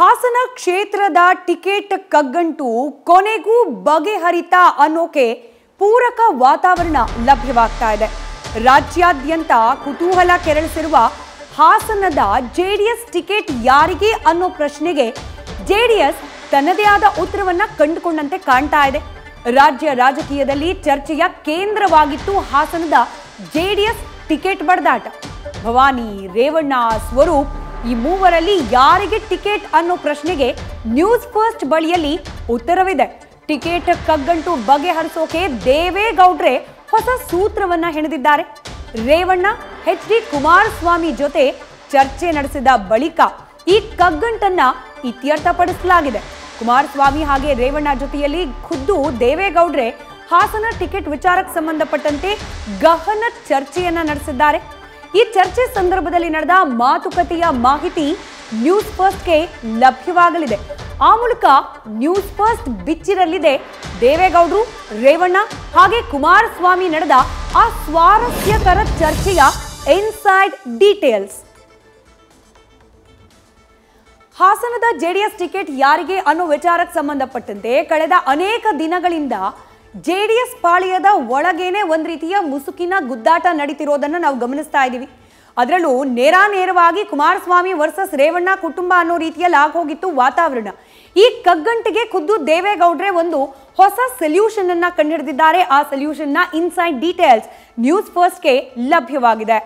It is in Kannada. ಹಾಸನ ಕ್ಷೇತ್ರದ ಟಿಕೆಟ್ ಕಗ್ಗಂಟು ಕೊನೆಗೂ ಬಗೆಹರಿತಾ ಅನ್ನೋಕೆ ಪೂರಕ ವಾತಾವರಣ ಲಭ್ಯವಾಗ್ತಾ ಇದೆ. ರಾಜ್ಯಾದ್ಯಂತ ಕುತೂಹಲ ಕೆರಳಿಸಿರುವ ಹಾಸನದ ಜೆಡಿಎಸ್ ಟಿಕೆಟ್ ಯಾರಿಗೆ ಅನ್ನೋ ಪ್ರಶ್ನೆಗೆ ಜೆಡಿಎಸ್ ತನ್ನದೇ ಆದ ಉತ್ತರವನ್ನ ಕಂಡುಕೊಂಡಂತೆ ಕಾಣ್ತಾ ಇದೆ. ರಾಜ್ಯ ರಾಜಕೀಯದಲ್ಲಿ ಚರ್ಚೆಯ ಕೇಂದ್ರವಾಗಿತ್ತು ಹಾಸನದ ಜೆಡಿಎಸ್ ಟಿಕೆಟ್ ಬಡದಾಟ. ಭವಾನಿ, ರೇವಣ್ಣ, ಸ್ವರೂಪ್ ಈ ಮೂವರಲ್ಲಿ ಯಾರಿಗೆ ಟಿಕೆಟ್ ಅನ್ನೋ ಪ್ರಶ್ನೆಗೆ ನ್ಯೂಸ್ ಫಸ್ಟ್ ಬಳಿಯಲ್ಲಿ ಉತ್ತರವಿದೆ. ಟಿಕೆಟ್ ಕಗ್ಗಂಟು ಬಗೆಹರಿಸೋಕೆ ದೇವೇಗೌಡ್ರೆ ಹೊಸ ಸೂತ್ರವನ್ನ ಹೆಣೆದಿದ್ದಾರೆ. ರೇವಣ್ಣ HD ಕುಮಾರಸ್ವಾಮಿ ಜೊತೆ ಚರ್ಚೆ ನಡೆಸಿದ ಬಳಿಕ ಈ ಕಗ್ಗಂಟನ್ನ ಇತ್ಯರ್ಥಪಡಿಸಲಾಗಿದೆ. ಕುಮಾರಸ್ವಾಮಿ ಹಾಗೆ ರೇವಣ್ಣ ಜೊತೆಯಲ್ಲಿ ಖುದ್ದು ದೇವೇಗೌಡ್ರೆ ಹಾಸನ ಟಿಕೆಟ್ ವಿಚಾರಕ್ಕೆ ಸಂಬಂಧಪಟ್ಟಂತೆ ಗಹನ ಚರ್ಚೆಯನ್ನ ನಡೆಸಿದ್ದಾರೆ. ಈ ಚರ್ಚೆ ಸಂದರ್ಭದಲ್ಲಿ ನಡೆದ ಮಾತುಕತೆಯ ಮಾಹಿತಿ ನ್ಯೂಸ್ ಫಸ್ಟ್ಗೆ ಲಭ್ಯವಾಗಲಿದೆ. ಆ ಮೂಲಕ ನ್ಯೂಸ್ ಫಸ್ಟ್ ಬಿಚ್ಚಿರಲಿದೆ ದೇವೇಗೌಡರು, ರೇವಣ್ಣ ಹಾಗೆ ಕುಮಾರಸ್ವಾಮಿ ನಡೆದ ಆ ಸ್ವಾರಸ್ಯಕರ ಚರ್ಚೆಯ ಇನ್ಸೈಡ್ ಡೀಟೇಲ್ಸ್. ಹಾಸನದ ಜೆಡಿಎಸ್ ಟಿಕೆಟ್ ಯಾರಿಗೆ ಅನ್ನೋ ವಿಚಾರಕ್ಕೆ ಸಂಬಂಧಪಟ್ಟಂತೆ ಕಳೆದ ಅನೇಕ ದಿನಗಳಿಂದ ಜೆಡಿಎಸ್ ಪಾಳ್ಯದ ಒಳಗೇನೆ ಒಂದು ರೀತಿಯ ಮುಸುಕಿನ ಗುದ್ದಾಟ ನಡೀತಿರೋದನ್ನ ನಾವು ಗಮನಿಸ್ತಾ ಇದ್ದೀವಿ. ಅದರಲ್ಲೂ ನೇರವಾಗಿ ಕುಮಾರಸ್ವಾಮಿ ವರ್ಸಸ್ ರೇವಣ್ಣ ಕುಟುಂಬ ಅನ್ನೋ ರೀತಿಯಲ್ಲಿ ಆಗೋಗಿತ್ತು ವಾತಾವರಣ. ಈ ಕಗ್ಗಂಟಿಗೆ ಖುದ್ದು ದೇವೇಗೌಡ್ರೆ ಒಂದು ಹೊಸ ಸೊಲ್ಯೂಷನ್ ಅನ್ನ ಕಂಡುಹಿಡಿದಿದ್ದಾರೆ. ಆ ಸೊಲ್ಯೂಷನ್ ನ ಇನ್ಸೈಡ್ ಡೀಟೇಲ್ಸ್ ನ್ಯೂಸ್ ಫಸ್ಟ್ಗೆ ಲಭ್ಯವಾಗಿದೆ.